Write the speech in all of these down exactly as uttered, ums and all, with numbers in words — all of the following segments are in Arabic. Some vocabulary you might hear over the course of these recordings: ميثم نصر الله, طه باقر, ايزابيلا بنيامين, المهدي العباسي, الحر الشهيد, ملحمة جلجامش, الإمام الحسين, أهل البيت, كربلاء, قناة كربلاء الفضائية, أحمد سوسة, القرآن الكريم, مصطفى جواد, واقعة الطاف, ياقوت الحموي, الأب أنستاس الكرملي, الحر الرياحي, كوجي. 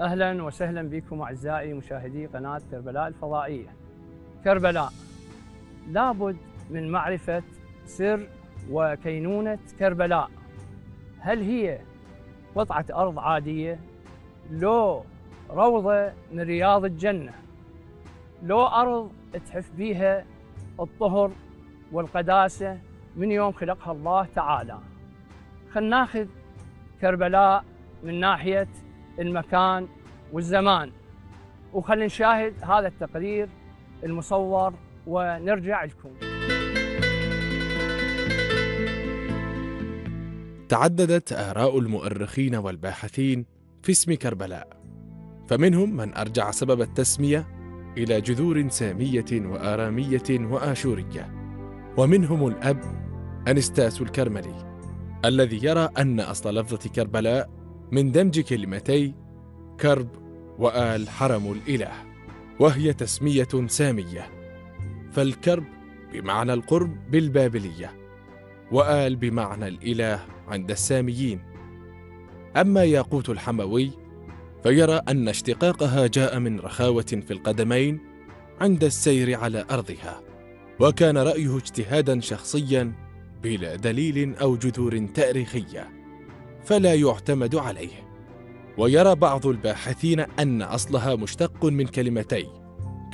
أهلا وسهلا بكم أعزائي مشاهدي قناة كربلاء الفضائية. كربلاء لابد من معرفة سر وكينونة كربلاء. هل هي قطعة أرض عادية؟ لو روضة من رياض الجنة، لو أرض تحف بيها الطهر والقداسة من يوم خلقها الله تعالى. خلنا ناخذ كربلاء من ناحية المكان والزمان، وخلينا نشاهد هذا التقرير المصور ونرجع لكم. تعددت آراء المؤرخين والباحثين في اسم كربلاء، فمنهم من أرجع سبب التسمية إلى جذور سامية وآرامية وآشورية، ومنهم الأب أنستاس الكرملي الذي يرى أن أصل لفظة كربلاء من دمج كلمتي كرب وآل حرم الإله، وهي تسمية سامية، فالكرب بمعنى القرب بالبابلية، وآل بمعنى الإله عند الساميين. أما ياقوت الحموي فيرى أن اشتقاقها جاء من رخاوة في القدمين عند السير على أرضها، وكان رأيه اجتهادا شخصيا بلا دليل أو جذور تاريخية فلا يعتمد عليه. ويرى بعض الباحثين أن أصلها مشتق من كلمتي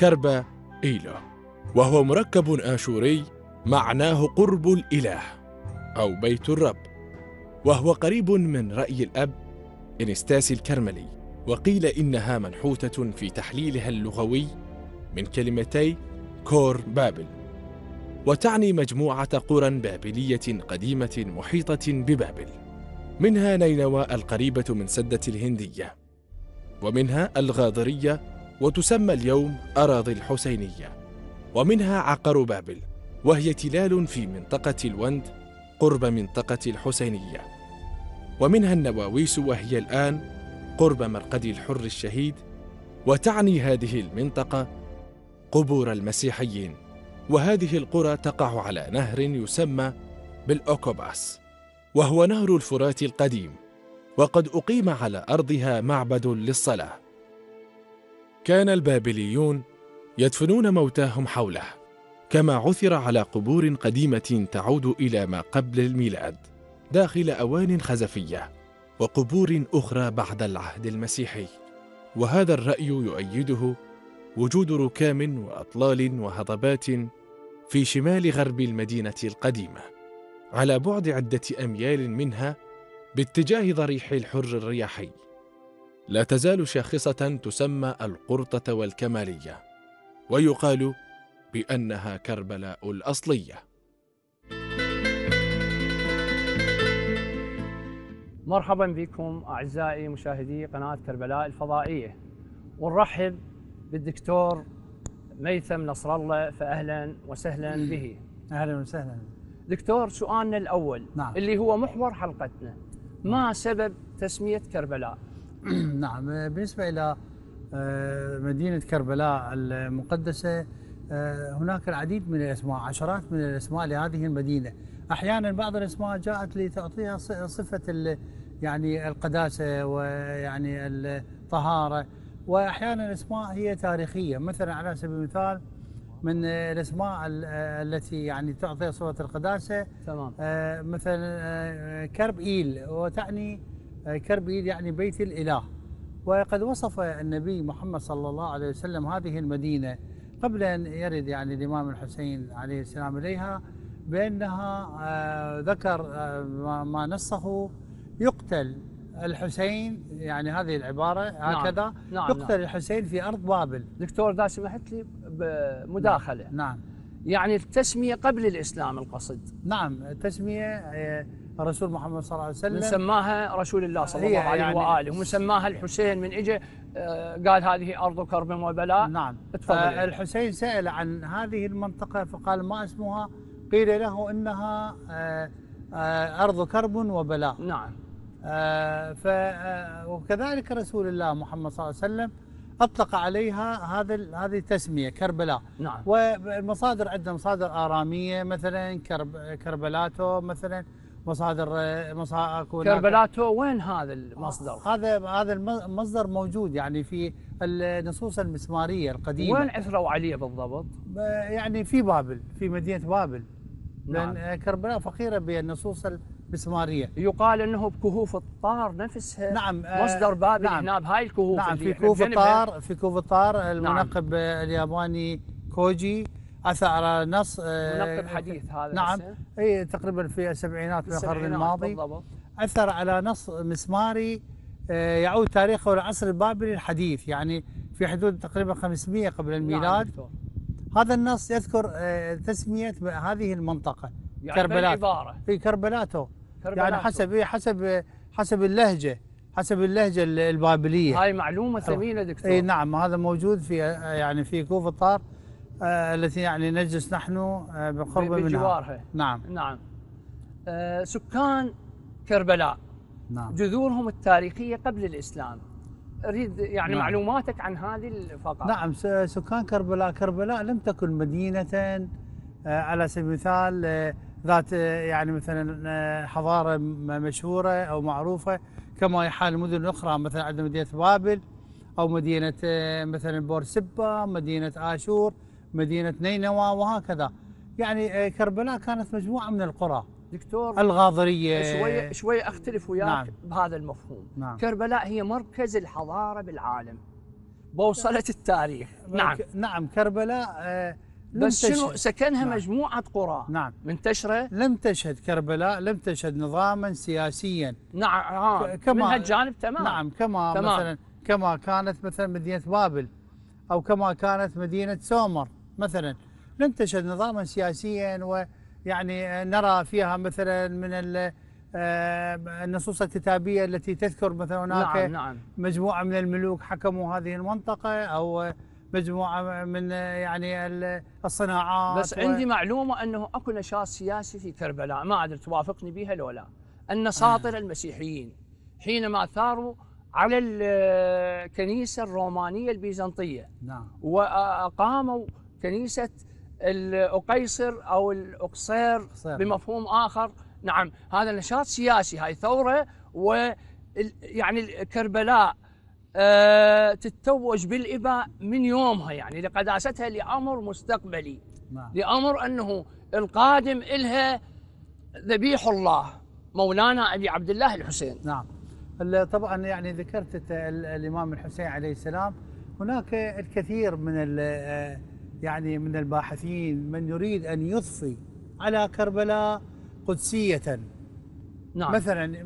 كربا إيلو، وهو مركب آشوري معناه قرب الإله أو بيت الرب، وهو قريب من رأي الأب أنستاس الكرملي. وقيل إنها منحوتة في تحليلها اللغوي من كلمتي كور بابل، وتعني مجموعة قرى بابلية قديمة محيطة ببابل، منها نينوى القريبة من سدة الهندية، ومنها الغاضرية وتسمى اليوم أراضي الحسينية، ومنها عقر بابل وهي تلال في منطقة الوند قرب منطقة الحسينية، ومنها النواويس وهي الآن قرب مرقد الحر الشهيد، وتعني هذه المنطقة قبور المسيحيين. وهذه القرى تقع على نهر يسمى بالأوكوباس، وهو نهر الفرات القديم، وقد أقيم على أرضها معبد للصلاة. كان البابليون يدفنون موتاهم حوله، كما عثر على قبور قديمة تعود إلى ما قبل الميلاد داخل أوان خزفية، وقبور أخرى بعد العهد المسيحي. وهذا الرأي يؤيده وجود ركام وأطلال وهضبات في شمال غرب المدينة القديمة على بعد عدة أميال منها باتجاه ضريح الحر الرياحي، لا تزال شاخصة تسمى القرطة والكمالية، ويقال بأنها كربلاء الأصلية. مرحبا بكم أعزائي مشاهدي قناة كربلاء الفضائية، ونرحب بالدكتور ميثم نصر الله، فأهلا وسهلا به. أهلا وسهلا دكتور. سؤالنا الأول، نعم، اللي هو محور حلقتنا، ما سبب تسمية كربلاء؟ نعم، بالنسبة إلى مدينة كربلاء المقدسة هناك العديد من الأسماء، عشرات من الأسماء لهذه المدينة. أحيانا بعض الأسماء جاءت لتعطيها صفة يعني القداسة ويعني الطهارة، وأحيانا الأسماء هي تاريخية. مثلا على سبيل المثال من الأسماء التي يعني تعطي صفة القداسة، تمام، مثلا كرب إيل، وتعني كرب إيل يعني بيت الإله. وقد وصف النبي محمد صلى الله عليه وسلم هذه المدينة قبل أن يرد يعني الإمام الحسين عليه السلام إليها بأنها ذكر ما نصه يقتل الحسين، يعني هذه العبارة هكذا، نعم، نعم، يقتل، نعم، الحسين في أرض بابل. دكتور دا سمحت لي بمداخلة، نعم، نعم، يعني التسمية قبل الإسلام القصد. نعم، التسمية الرسول محمد صلى الله عليه وسلم من سماها رسول الله صلى الله عليه يعني وآله، ومن سماها الحسين من إجا قال هذه أرض كرب وبلاء. نعم، الحسين سأل عن هذه المنطقة فقال ما اسمها؟ قيل له إنها أرض كرب وبلاء. نعم، وكذلك رسول الله محمد صلى الله عليه وسلم أطلق عليها هذا هذه التسمية كربلاء. نعم، والمصادر عندنا مصادر آرامية، مثلا كرب كربلاتو مثلا، مصادر مصادر كربلاء تو وين هذا المصدر؟ هذا هذا المصدر موجود يعني في النصوص المسماريه القديمه. وين عثروا عليه بالضبط؟ يعني في بابل، في مدينه بابل. نعم. لان كربلاء فقيره بالنصوص المسماريه. يقال انه بكهوف الطار نفسها. نعم مصدر بابل. نعم هنا بهاي الكهوف. نعم في كهوف الطار، في كهوف الطار المنقب نعم. الياباني كوجي اثر نص منقب حديث هذا. نعم اي تقريبا في السبعينات من القرن الماضي بالضبط. اثر على نص مسماري يعود تاريخه للعصر البابلي الحديث، يعني في حدود تقريبا خمسمئة قبل الميلاد. نعم. هذا النص يذكر تسميه هذه المنطقه يعني كربلاء، في كربلاتو يعني حسب حسب حسب اللهجه، حسب اللهجه البابليه. هاي معلومه ثمينه دكتور. اي نعم هذا موجود في يعني في كهوف الطار التي يعني نجلس نحن بالقرب منها بجوارها. نعم نعم. أه سكان كربلاء نعم. جذورهم التاريخيه قبل الاسلام. اريد يعني نعم. معلوماتك عن هذه الفقره. نعم سكان كربلاء، كربلاء لم تكن مدينه على سبيل المثال ذات يعني مثلا حضاره مشهوره او معروفه كما يحال المدن الاخرى، مثلا عندنا مدينه بابل او مدينه مثلا بورسبه، مدينه اشور، مدينة نينوى وهكذا. يعني كربلاء كانت مجموعة من القرى دكتور الغاضرية. شوية شوية أختلف وياك نعم. بهذا المفهوم. نعم. كربلاء هي مركز الحضارة بالعالم، بوصلة التاريخ. نعم نعم كربلاء آه بس شنو سكنها نعم. مجموعة قرى نعم منتشرة. لم تشهد كربلاء لم تشهد نظاما سياسيا. نعم آه. كما من هالجانب تمام. نعم كما تمام. مثلا كما كانت مثلا مدينة بابل أو كما كانت مدينة سومر مثلا، لم تشهد نظاما سياسيا، ويعني نرى فيها مثلا من النصوص الكتابيه التي تذكر مثلا هناك نعم نعم. مجموعه من الملوك حكموا هذه المنطقه او مجموعه من يعني الصناعات. بس و... عندي معلومه انه اكو نشاط سياسي في كربلاء، ما ادري توافقني بها لو لا. النساطر آه. المسيحيين حينما ثاروا على الكنيسه الرومانيه البيزنطيه نعم. واقاموا كنيسة الأقيصر أو الأقصير بمفهوم آخر. نعم هذا نشاط سياسي، هاي ثورة، ويعني كربلاء آه تتوج بالإباء من يومها يعني لقداستها لأمر مستقبلي نعم. لأمر أنه القادم إلها ذبيح الله مولانا أبي عبد الله الحسين. نعم طبعا يعني ذكرت الإمام الحسين عليه السلام، هناك الكثير من يعني من الباحثين من يريد أن يضفي على كربلاء قدسية. نعم. مثلا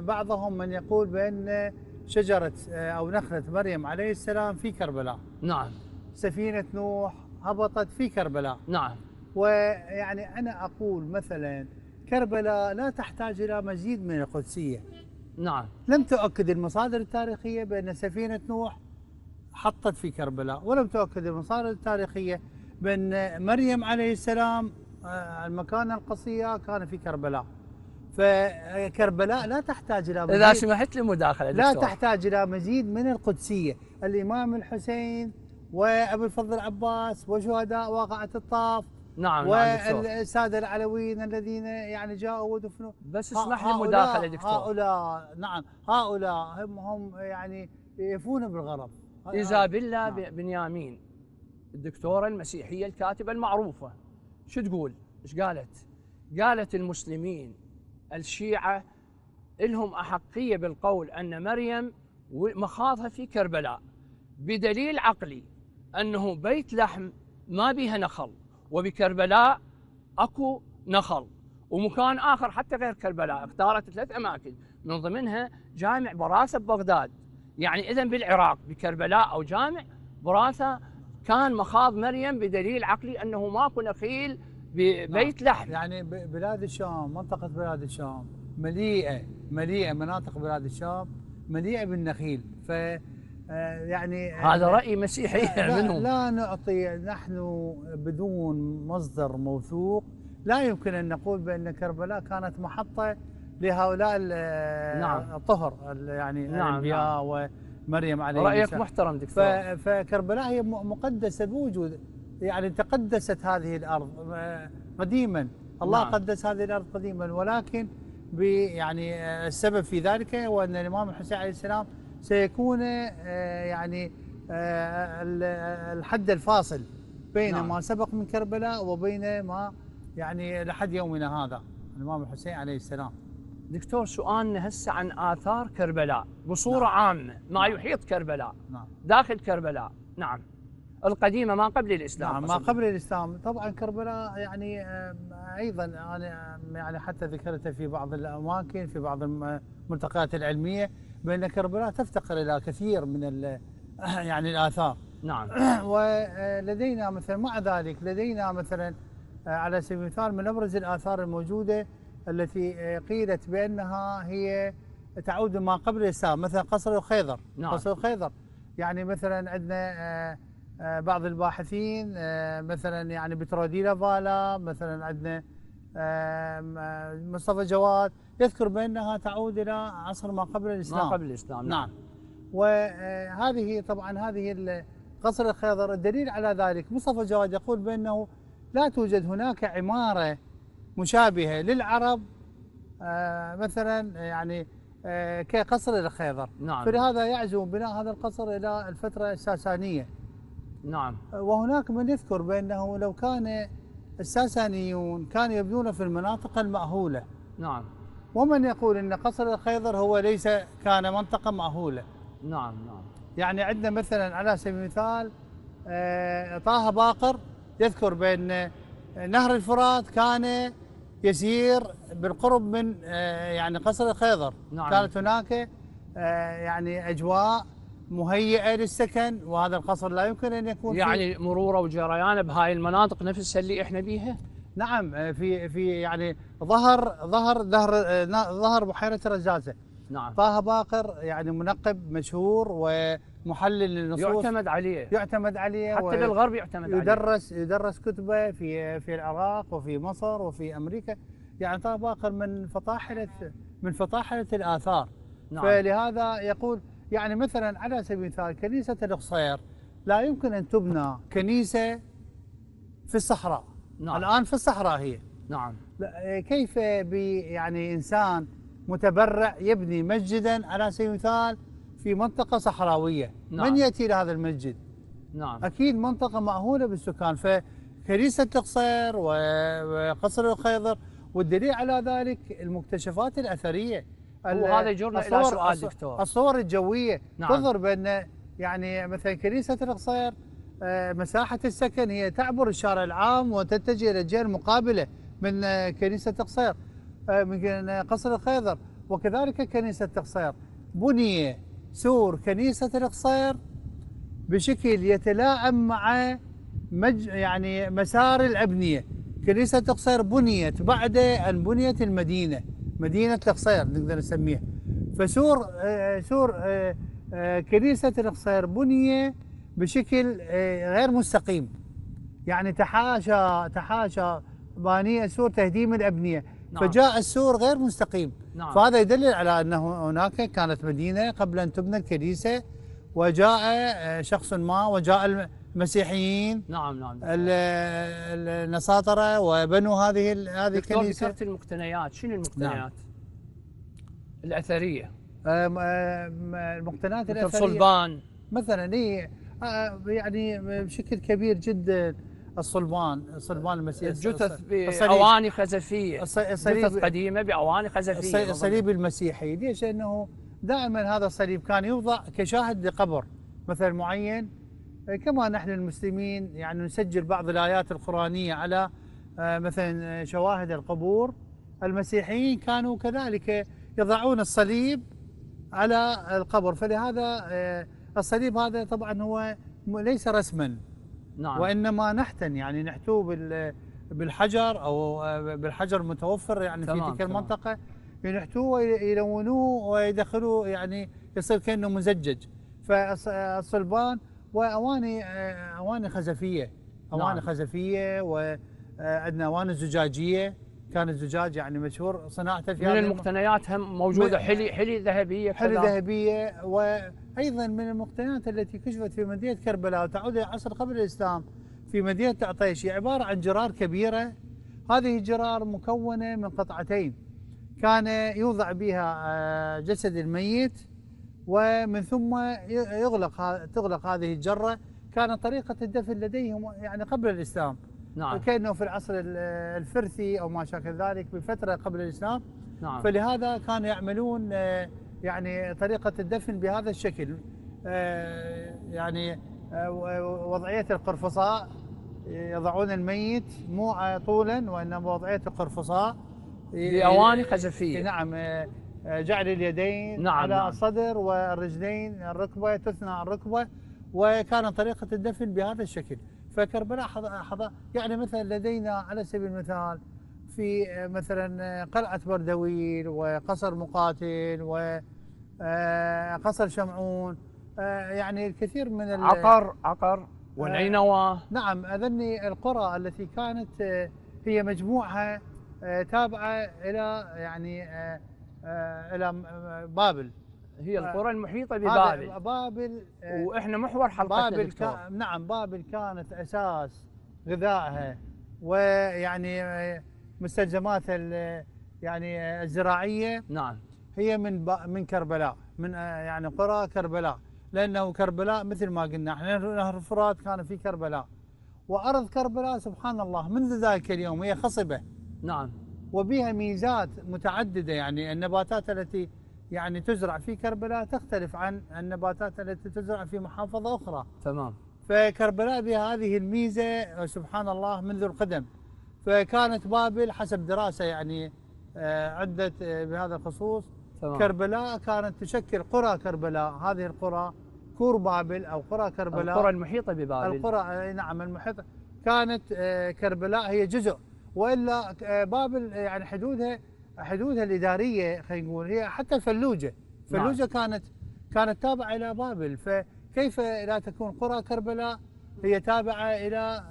بعضهم من يقول بأن شجرة أو نخلة مريم عليه السلام في كربلاء. نعم. سفينة نوح هبطت في كربلاء. نعم. ويعني أنا أقول مثلا كربلاء لا تحتاج إلى مزيد من القدسية. نعم. لم تؤكد المصادر التاريخية بأن سفينة نوح حطت في كربلاء، ولم تؤكد المصادر التاريخية بأن مريم عليه السلام المكانة القصية كان في كربلاء. فكربلاء لا تحتاج إلى مزيد. إذا سمحت لي مداخلة دكتور. لا تحتاج إلى مزيد من القدسية. الإمام الحسين وأبو الفضل العباس وشهداء واقعة الطاف نعم والسادة نعم العلويين الذين يعني جاءوا ودفنوا. بس اسمح لي مداخلة دكتور. هؤلاء نعم هؤلاء هم هم يعني يفون بالغرض. ايزابيلا بنيامين الدكتورة المسيحية الكاتبة المعروفة، شو تقول؟ ايش قالت؟ قالت المسلمين الشيعة لهم أحقية بالقول أن مريم مخاضها في كربلاء بدليل عقلي أنه بيت لحم ما بيها نخل، وبكربلاء أكو نخل ومكان آخر حتى غير كربلاء. اختارت ثلاث أماكن من ضمنها جامع براثة ببغداد، يعني إذن بالعراق بكربلاء أو جامع براثة كان مخاض مريم بدليل عقلي أنه ماكو نخيل ببيت لحم. يعني بلاد الشام، منطقة بلاد الشام مليئة مليئة مناطق بلاد الشام مليئة بالنخيل. ف يعني هذا رأي مسيحي منهم. لا نعطي نحن بدون مصدر موثوق، لا يمكن أن نقول بأن كربلاء كانت محطة لهؤلاء نعم. الطهر يعني نعم الانبياء نعم. ومريم عليه السلام. رايك محترم دكتور. فكربلاء هي مقدسه بوجود يعني تقدست هذه الارض قديما، الله نعم. قدس هذه الارض قديما، ولكن يعني السبب في ذلك هو أن الإمام الحسين عليه السلام سيكون يعني الحد الفاصل بين نعم. ما سبق من كربلاء وبين ما يعني لحد يومنا هذا الإمام الحسين عليه السلام. دكتور سؤالنا هسه عن آثار كربلاء بصورة نعم. عامة ما نعم. يحيط كربلاء نعم. داخل كربلاء نعم القديمة ما قبل الإسلام نعم ما قبل الإسلام. طبعا كربلاء يعني أيضا أنا يعني حتى ذكرتها في بعض الأماكن في بعض الملتقيات العلمية بأن كربلاء تفتقر إلى كثير من يعني الآثار نعم. ولدينا مثلا مع ذلك لدينا مثلا على سبيل المثال من أبرز الآثار الموجودة التي قيلت بأنها هي تعود ما قبل الإسلام مثلا قصر الخيضر نعم. قصر الخيضر يعني مثلا عندنا بعض الباحثين مثلا يعني بتروديلا فالا مثلا عندنا مصطفى جواد يذكر بأنها تعود إلى عصر ما قبل الإسلام ما قبل الإسلام نعم, نعم. وهذه طبعا هذه قصر الخيضر الدليل على ذلك مصطفى جواد يقول بأنه لا توجد هناك عمارة مشابهة للعرب مثلا يعني كقصر الخيضر نعم. فلهذا يعزو بناء هذا القصر إلى الفترة الساسانية نعم. وهناك من يذكر بأنه لو كان الساسانيون كانوا يبنون في المناطق المأهولة نعم. ومن يقول أن قصر الخيضر هو ليس كان منطقة مأهولة نعم نعم. يعني عندنا مثلا على سبيل المثال طه باقر يذكر بأن نهر الفرات كان يسير بالقرب من يعني قصر الخيضر نعم. كانت هناك يعني أجواء مهيئة للسكن وهذا القصر لا يمكن أن يكون يعني مروره وجريانه بهاي المناطق نفسها اللي احنا بيها نعم في في يعني ظهر ظهر ظهر ظهر بحيرة الرزازة نعم. طه باقر يعني منقب مشهور ومحلل للنصوص يعتمد عليه يعتمد عليه حتى للغرب يعتمد عليه يدرس يدرس كتبه في في العراق وفي مصر وفي أمريكا يعني طه باقر من فطاحلة من فطاحلة الآثار نعم. فلهذا يقول يعني مثلا على سبيل المثال كنيسة القصير لا يمكن أن تبنى كنيسة في الصحراء نعم. الآن في الصحراء هي نعم. كيف يعني إنسان متبرع يبني مسجدا على سبيل المثال في منطقة صحراوية نعم. من يأتي لهذا المسجد نعم. أكيد منطقة مأهولة بالسكان فكنيسة القصير وقصر الخيضر والدليل على ذلك المكتشفات الأثرية وهذا يجرنا إلى سؤال دكتور الصور الجوية نعم. تظهر بأن يعني مثلا كنيسة القصير مساحة السكن هي تعبر الشارع العام وتتجه إلى الجهة المقابلة من كنيسة القصير من قصر الخيضر وكذلك كنيسة القصير بني سور كنيسة القصير بشكل يتلاعب مع مج يعني مسار الأبنية كنيسة القصير بنيت بعد أن بنيت المدينة مدينة القصير نقدر نسميها فسور آآ سور آآ آآ كنيسة القصير بنية بشكل غير مستقيم يعني تحاشى تحاشى بانية سور تهديم الأبنية نعم. فجاء السور غير مستقيم نعم. فهذا يدلل على أن هناك كانت مدينة قبل أن تبنى الكنيسة وجاء شخص ما وجاء المسيحيين نعم نعم النصاطرة وبنوا هذه هذه الكنيسة. ذكرت المقتنيات شنو المقتنيات؟ نعم. الأثرية المقتنيات الأثرية الصلبان مثلا هي يعني بشكل كبير جدا الصلبان الصلبان المسيحي الجثث بأواني خزفية جثث قديمة بأواني خزفية الصليب المسيحي ليش؟ لأنه دائما هذا الصليب كان يوضع كشاهد لقبر مثلا معين كما نحن المسلمين يعني نسجل بعض الآيات القرآنية على مثلا شواهد القبور المسيحيين كانوا كذلك يضعون الصليب على القبر فلهذا الصليب هذا طبعا هو ليس رسما نعم. وإنما نحتن يعني نحتوه بالحجر أو بالحجر المتوفر يعني في تلك المنطقة ينحتوه ويلونوه ويدخلوه يعني يصير كأنه مزجج فالصلبان وأواني أواني خزفية أواني نعم. خزفية وعندنا أواني زجاجية كان الزجاج يعني مشهور صناعته في من المقتنيات هم موجودة حلي حلي ذهبية حلي ذهبية وأيضا من المقتنيات التي كشفت في مدينة كربلاء وتعود إلى عصر قبل الإسلام في مدينة تعطيشي عبارة عن جرار كبيرة هذه الجرار مكونة من قطعتين كان يوضع بها جسد الميت ومن ثم يغلق تغلق هذه الجرة. كان طريقة الدفن لديهم يعني قبل الإسلام، نعم، كأنه في العصر الفرسي أو ما شابه ذلك بفترة قبل الإسلام، نعم، فلهذا كانوا يعملون يعني طريقة الدفن بهذا الشكل، يعني وضعية القرفصاء، يضعون الميت مو طولا وإنما وضعية القرفصاء لأواني قذفية، نعم، جعل اليدين، نعم، على، نعم، الصدر والرجلين، الركبة تثنى على الركبة، وكانت طريقة الدفن بهذا الشكل. فكربلاء حظى يعني مثلا لدينا على سبيل المثال في مثلا قلعة بردويل وقصر مقاتل وقصر شمعون، يعني الكثير من عقر عقر والعينوة، نعم، أذني القرى التي كانت هي مجموعة تابعة إلى يعني إلى بابل، هي القرى المحيطة ببابل. بابل وإحنا محور حلقتنا بابل كا... نعم، بابل كانت أساس غذائها ويعني مستلزمات يعني الزراعية، نعم، هي من ب... من كربلاء، من يعني قرى كربلاء، لأنه كربلاء مثل ما قلنا احنا نهر الفرات كان في كربلاء، وأرض كربلاء سبحان الله منذ ذلك اليوم هي خصبة، نعم، وبها ميزات متعددة. يعني النباتات التي يعني تزرع في كربلاء تختلف عن النباتات التي تزرع في محافظة أخرى، تمام، فكربلاء بها هذه الميزة سبحان الله منذ القدم. فكانت بابل حسب دراسة يعني عدة بهذا الخصوص، تمام، كربلاء كانت تشكل قرى كربلاء، هذه القرى كور بابل أو قرى كربلاء، القرى المحيطة ببابل، القرى، نعم، المحيطة. كانت كربلاء هي جزء، وإلا بابل يعني حدودها حدودها الإدارية خلينا نقول هي حتى فلوجة، فلوجة نعم. كانت كانت تابعة إلى بابل، فكيف لا تكون قرى كربلاء هي تابعة إلى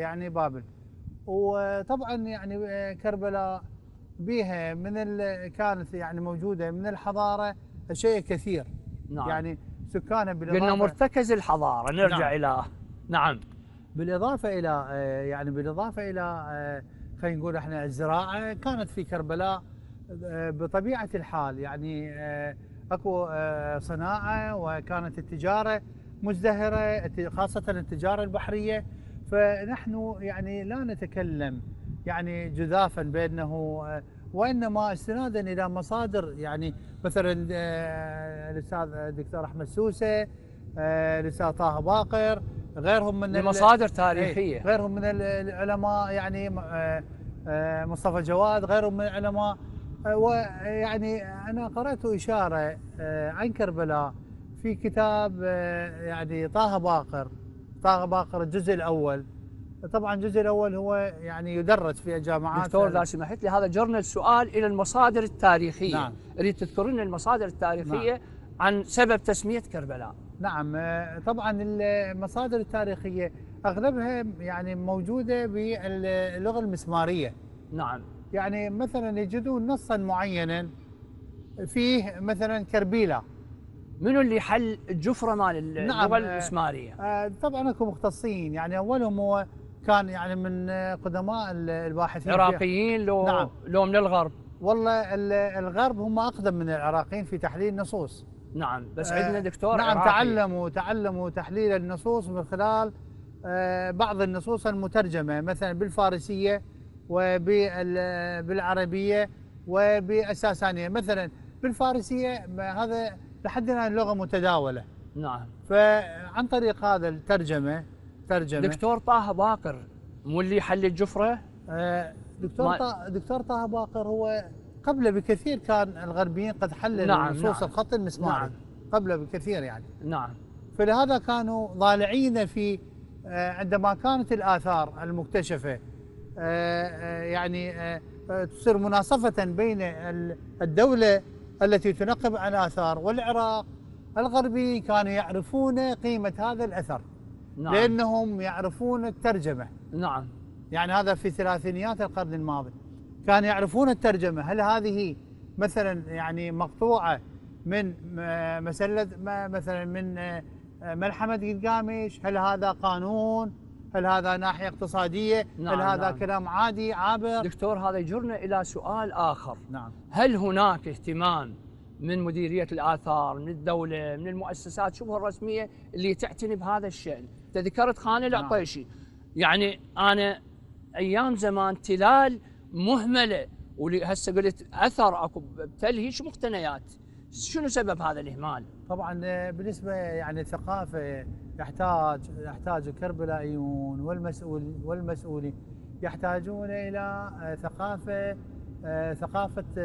يعني بابل. وطبعا يعني كربلاء بها من كانت يعني موجودة من الحضارة شيء كثير، نعم، يعني سكانها بالإضافة قلنا مرتكز الحضارة، نرجع، نعم، إلى، نعم، بالإضافة إلى يعني بالإضافة إلى خلينا نقول احنا الزراعه كانت في كربلاء بطبيعه الحال، يعني اكو صناعه وكانت التجاره مزدهره خاصه التجاره البحريه. فنحن يعني لا نتكلم يعني جذافا بانه وانما استنادا الى مصادر، يعني مثلا الاستاذ الدكتور احمد سوسة، الاستاذ طه باقر، غيرهم من المصادر تاريخية، غيرهم من العلماء يعني مصطفى جواد، غيرهم من العلماء. ويعني أنا قرأت إشارة عن كربلاء في كتاب يعني طه باقر، طه باقر الجزء الأول، طبعا الجزء الأول هو يعني يدرس في الجامعات. دكتور لو سمحت لي، هذا جرنال سؤال إلى المصادر التاريخية، نعم، أريد تذكرين المصادر التاريخية، نعم، عن سبب تسمية كربلاء. نعم، طبعا المصادر التاريخية أغلبها يعني موجودة باللغة المسمارية، نعم، يعني مثلا يجدون نصا معينا فيه مثلا كربيلة، منو اللي حل الجفرة مال اللغة المسمارية؟ طبعا اكو مختصين، يعني اولهم هو كان يعني من قدماء الباحثين العراقيين لو، نعم، لو من الغرب. والله الغرب هم اقدم من العراقيين في تحليل النصوص، نعم، بس عندنا دكتور، نعم، عراقي. تعلموا تعلموا تحليل النصوص من خلال بعض النصوص المترجمة مثلا بالفارسية وبالعربية وبالساسانية. مثلا بالفارسية هذا لحد الآن لغة متداولة، نعم، فعن طريق هذا الترجمة ترجمة دكتور طه باقر مو اللي حل الجفرة؟ دكتور طه دكتور طه باقر هو قبله بكثير، كان الغربيين قد حللوا، نعم، نصوص، نعم، الخط المسماري، نعم، قبله بكثير يعني، نعم، فلهذا كانوا ضالعين في عندما كانت الآثار المكتشفة يعني تصير مناصفة بين الدولة التي تنقب عن آثار والعراق. الغربيين كانوا يعرفون قيمة هذا الأثر، نعم، لأنهم يعرفون الترجمة، نعم، يعني هذا في ثلاثينيات القرن الماضي كانوا يعرفون الترجمة. هل هذه مثلا يعني مقطوعة من مثلا من ملحمة جلجامش، هل هذا قانون، هل هذا ناحية اقتصادية؟ نعم، هل هذا نعم. كلام عادي عابر؟ دكتور هذا يجرنا إلى سؤال آخر. نعم. هل هناك اهتمام من مديرية الآثار، من الدولة، من المؤسسات شبه الرسمية اللي تعتني بهذا الشأن؟ تذكرت خان العطيشي. نعم. يعني أنا أيام زمان تلال مهملة، وهسه قلت أثر أكو بتلهيش مقتنيات. شنو سبب هذا الإهمال؟ طبعا بالنسبة يعني الثقافة يحتاج يحتاج الكربلائيون والمسؤول والمسؤولين يحتاجون إلى ثقافة ثقافة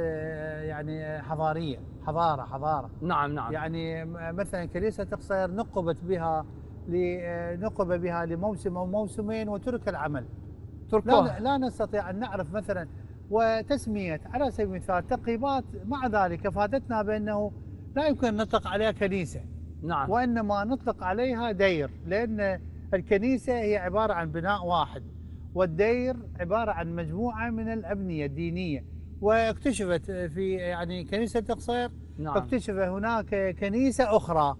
يعني حضارية، حضارة حضارة نعم نعم. يعني مثلا كنيسة تقصير نقبت بها لنقب بها لموسم أو موسمين وترك العمل. لا, لا نستطيع أن نعرف مثلا، وتسمية على سبيل المثال تقريبات مع ذلك فادتنا بأنه لا يمكن أن نطلق عليها كنيسة. نعم. وإنما نطلق عليها دير، لأن الكنيسة هي عبارة عن بناء واحد والدير عبارة عن مجموعة من الأبنية الدينية. واكتشفت في يعني كنيسة القصير نعم. اكتشف هناك كنيسة أخرى،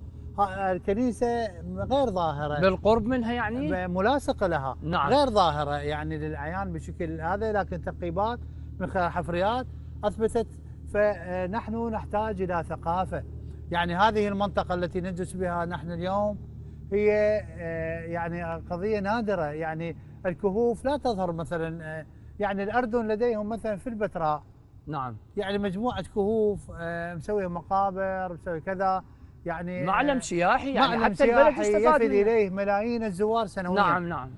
الكنيسة غير ظاهرة بالقرب منها، يعني ملاصقة لها نعم. غير ظاهرة يعني للعيان بشكل هذا، لكن تقريبات من خلال حفريات أثبتت. فنحن نحتاج إلى ثقافة، يعني هذه المنطقة التي ندرس بها نحن اليوم هي يعني قضية نادرة. يعني الكهوف لا تظهر مثلا، يعني الأردن لديهم مثلا في البتراء نعم يعني مجموعة كهوف مسوي مقابر مسوي كذا، يعني معلم سياحي، يعني معلم حتى سياحي البلد استفاد يفد إليه ملايين الزوار سنويا. نعم نعم.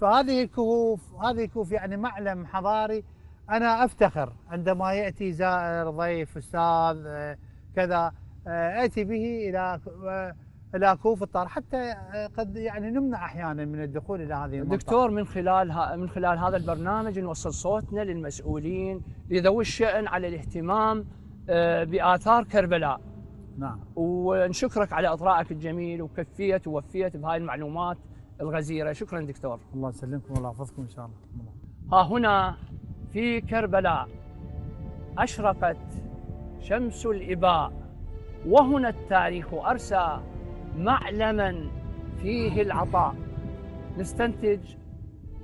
فهذه الكهوف هذه الكهوف يعني معلم حضاري. أنا أفتخر عندما يأتي زائر ضيف أستاذ كذا آتي به إلى إلى كهوف الطار، حتى قد يعني نمنع أحيانا من الدخول إلى هذه المنطقة. دكتور من خلال من خلال هذا البرنامج نوصل صوتنا للمسؤولين لذوي الشأن على الاهتمام بآثار كربلاء. نعم. ونشكرك على إطراءك الجميل، وكفيت ووفيت بهاي المعلومات الغزيرة. شكرا دكتور. الله يسلمكم والله يحفظكم إن شاء الله. ها هنا في كربلاء أشرقت شمس الإباء، وهنا التاريخ أرسى معلما فيه العطاء. نستنتج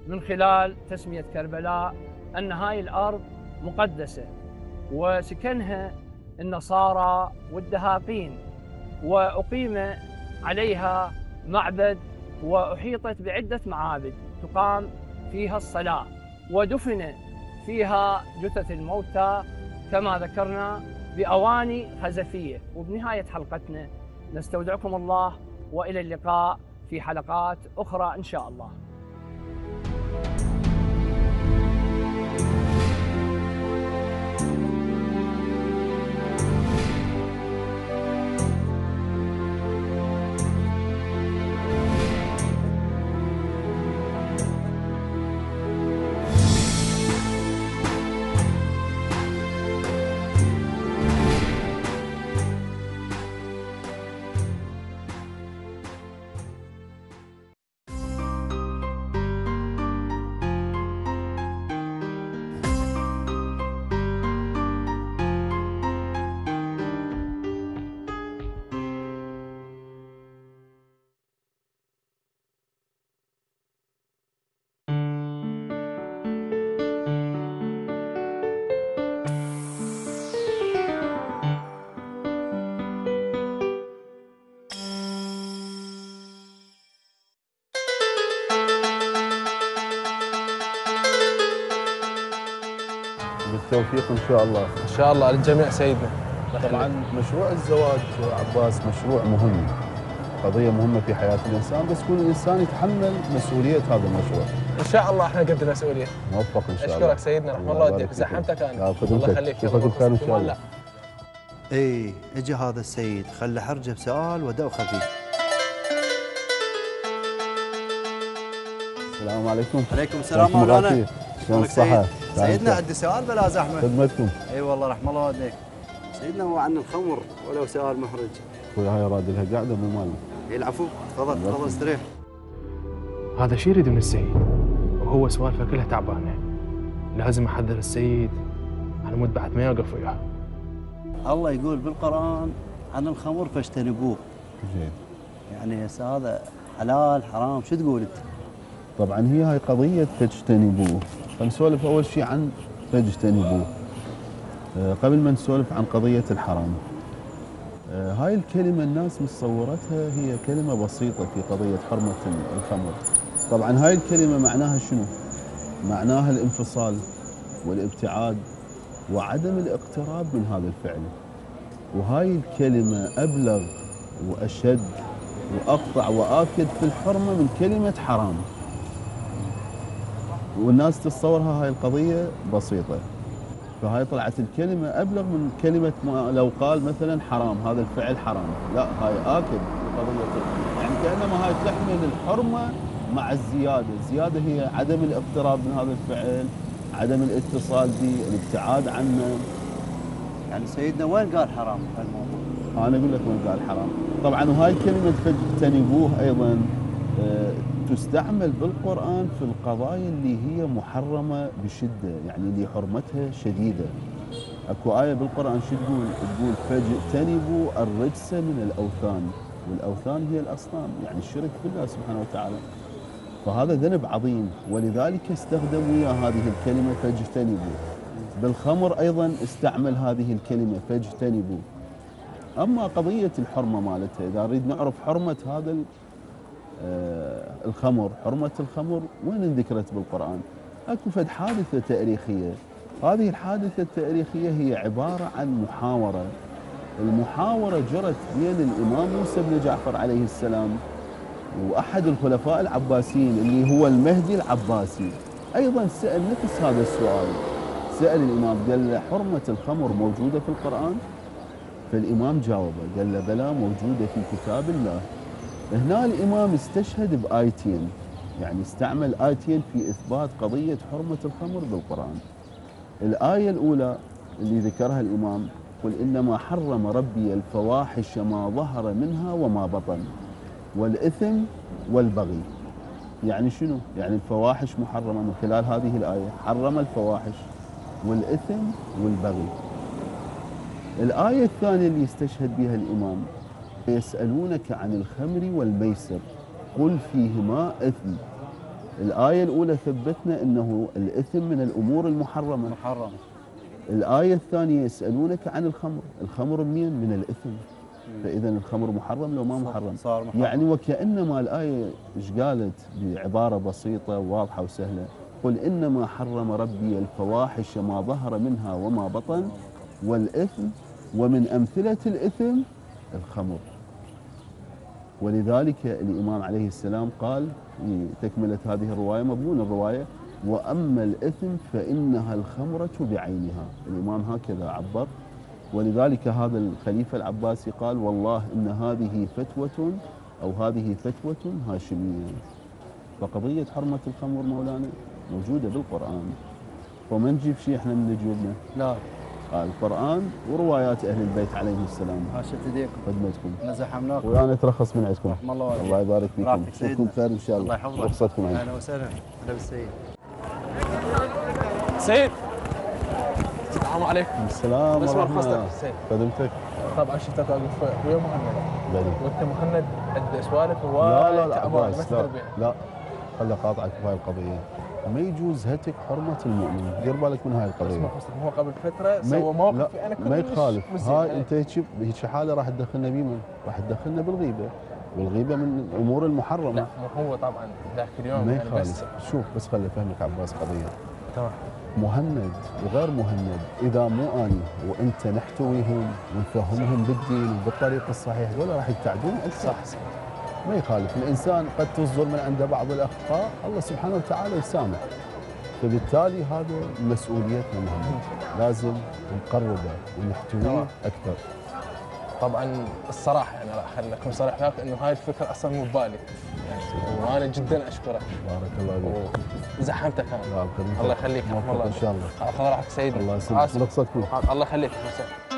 من خلال تسمية كربلاء أن هاي الأرض مقدسة، وسكنها النصارى والدهاقين، وأقيم عليها معبد، وأحيطت بعدة معابد تقام فيها الصلاة، ودفن فيها جثث الموتى كما ذكرنا بأواني خزفية. وبنهاية حلقتنا نستودعكم الله، وإلى اللقاء في حلقات أخرى إن شاء الله. بالتوفيق ان شاء الله. ان شاء الله للجميع سيدنا. طبعا مشروع الزواج عباس مشروع مهم، قضيه مهمه في حياه الانسان، بس كل انسان يتحمل مسؤوليه هذا المشروع. ان شاء الله احنا قد المسؤوليه. موفق ان شاء الله. اشكرك سيدنا، رحم الله يديك، زحمتك انا. الله يخليك. يعطيك الخير ان شاء الله. اي اجى هذا السيد خلى حرجه بسؤال وداء خفيف. السلام عليكم. وعليكم السلام مولانا. شلونك سيد؟ سيدنا عندي سؤال بلا زحمه. خدمتكم. اي أيوة والله رحم الله والديك. سيدنا هو عن الخمر ولو سؤال محرج. اخوي هاي راد لها قاعده مو مالنا. اي العفو، تفضل تفضل استريح. هذا شو يريد من السيد؟ وهو سوالفه كلها تعبانه. لازم احذر السيد على مود بعد ما يوقف وياه. الله يقول بالقران عن الخمر فاجتنبوه. زين. يعني هسه هذا حلال حرام شو تقول انت؟ طبعا هي هاي قضية فاجتنبوه. فنسولف أول شيء عن فاجتنبوه قبل ما نسولف عن قضية الحرام. هاي الكلمة الناس متصورتها هي كلمة بسيطة في قضية حرمة الخمر. طبعا هاي الكلمة معناها شنو؟ معناها الانفصال والابتعاد وعدم الاقتراب من هذا الفعل. وهاي الكلمة أبلغ وأشد وأقطع وآكد في الحرمة من كلمة حرام. والناس تتصورها هاي القضية بسيطة. فهاي طلعت الكلمة أبلغ من كلمة ما لو قال مثلا حرام، هذا الفعل حرام. لا، هاي آكد قضية، يعني كأنما هاي تحمل الحرمة مع الزيادة. الزيادة هي عدم الاقتراب من هذا الفعل، عدم الاتصال به، الابتعاد عنه. يعني سيدنا وين قال حرام في الموضوع؟ أنا أقول لك وين قال حرام. طبعا وهاي كلمة فاجتنبوه أيضا تستعمل بالقرآن في القضايا اللي هي محرمة بشدة، يعني اللي حرمتها شديدة. أكو آية بالقرآن شو تقول؟ تقول فاجتنبوا الرجس من الأوثان، والأوثان هي الأصنام، يعني الشرك بالله سبحانه وتعالى. فهذا ذنب عظيم، ولذلك استخدموا إياه هذه الكلمة فاجتنبوا. بالخمر أيضا استعمل هذه الكلمة فاجتنبوا. أما قضية الحرمة مالتها، إذا نريد نعرف حرمة هذا الخمر، حرمة الخمر وين ذكرت بالقرآن؟ اكو فد حادثة تاريخية. هذه الحادثة التاريخية هي عبارة عن محاورة. المحاورة جرت بين الإمام موسى بن جعفر عليه السلام وأحد الخلفاء العباسيين اللي هو المهدي العباسي. أيضا سأل نفس هذا السؤال، سأل الإمام قال له حرمة الخمر موجودة في القرآن؟ فالإمام جاوبه قال له بلى، موجودة في كتاب الله. هنا الإمام استشهد بآيتين، يعني استعمل آيتين في إثبات قضية حرمة الخمر بالقرآن. الآية الأولى اللي ذكرها الإمام، قل إنما حرم ربي الفواحش ما ظهر منها وما بطن والإثم والبغي. يعني شنو؟ يعني الفواحش محرمة من خلال هذه الآية، حرم الفواحش والإثم والبغي. الآية الثانية اللي يستشهد بها الإمام، يسألونك عن الخمر والميسر قل فيهما إثم. الآية الأولى ثبتنا أنه الإثم من الأمور المحرمة محرمة. الآية الثانية يسألونك عن الخمر، الخمر منين؟ من الإثم. فإذا الخمر محرم لو ما محرم. صار محرم. يعني وكأنما الآية ايش قالت بعبارة بسيطة وواضحة وسهلة، قل إنما حرم ربي الفواحش ما ظهر منها وما بطن والإثم، ومن أمثلة الإثم الخمر. ولذلك الإمام عليه السلام قال تكملة هذه الرواية، مضمون الرواية، وأما الإثم فإنها الخمرة بعينها. الإمام هكذا عبر. ولذلك هذا الخليفة العباسي قال والله إن هذه فتوة أو هذه فتوة هاشمية. فقضية حرمة الخمر مولانا موجودة بالقرآن، فما نجيب شيء احنا من جيوبنا، لا، القرآن وروايات أهل البيت عليهم السلام. عاشت ايديكم خدمتكم، نزحمناكم وأنا أترخص من عندكم. رحم الله والديك، الله يبارك فيكم، نشوفكم بخير إن شاء الله. الله يحفظك. أهلا وسهلا. أهلا بالسيد. سيد السلام عليكم. السلام ورحمة الله. خدمتك. طبعا شفتك واقف ويا مهند، وأنت مهند عند سوالف رواية. لا لا لا لا لا خلي قاطعك بهاي القضية. ما يجوز هتك حرمة المؤمن، دير بالك من هاي القضية. هو قبل فترة سوى موقف انا كنت ما يخالف، هاي انت هيك حالة راح تدخلنا بيمن، راح تدخلنا بالغيبة، والغيبة من الامور المحرمة. لا هو طبعا ذاك اليوم ما يخالف. يعني بس شوف، بس خلي افهمك عباس قضية. تمام. مهند وغير مهند، اذا مو اني وانت نحتويهم ونفهمهم بالدين وبالطريقة الصحيحة ولا راح يتعدون. صح صح، ما يخالف. الإنسان قد تصدر من عنده بعض الأخطاء، الله سبحانه وتعالى يسامح. فبالتالي هذا مسؤوليتنا مهمة، لازم نقربه ونحتويه أكثر. طبعا الصراحة يعني خليني أكون صريح معك إنه هاي الفكرة أصلا مو ببالي، وأنا جدا أشكرك. بارك الله فيك. زحمتك أنا. الله يخليك. الله إن شاء الله. خذ راحتك سيدي. الله يسلمك. الله يخليك.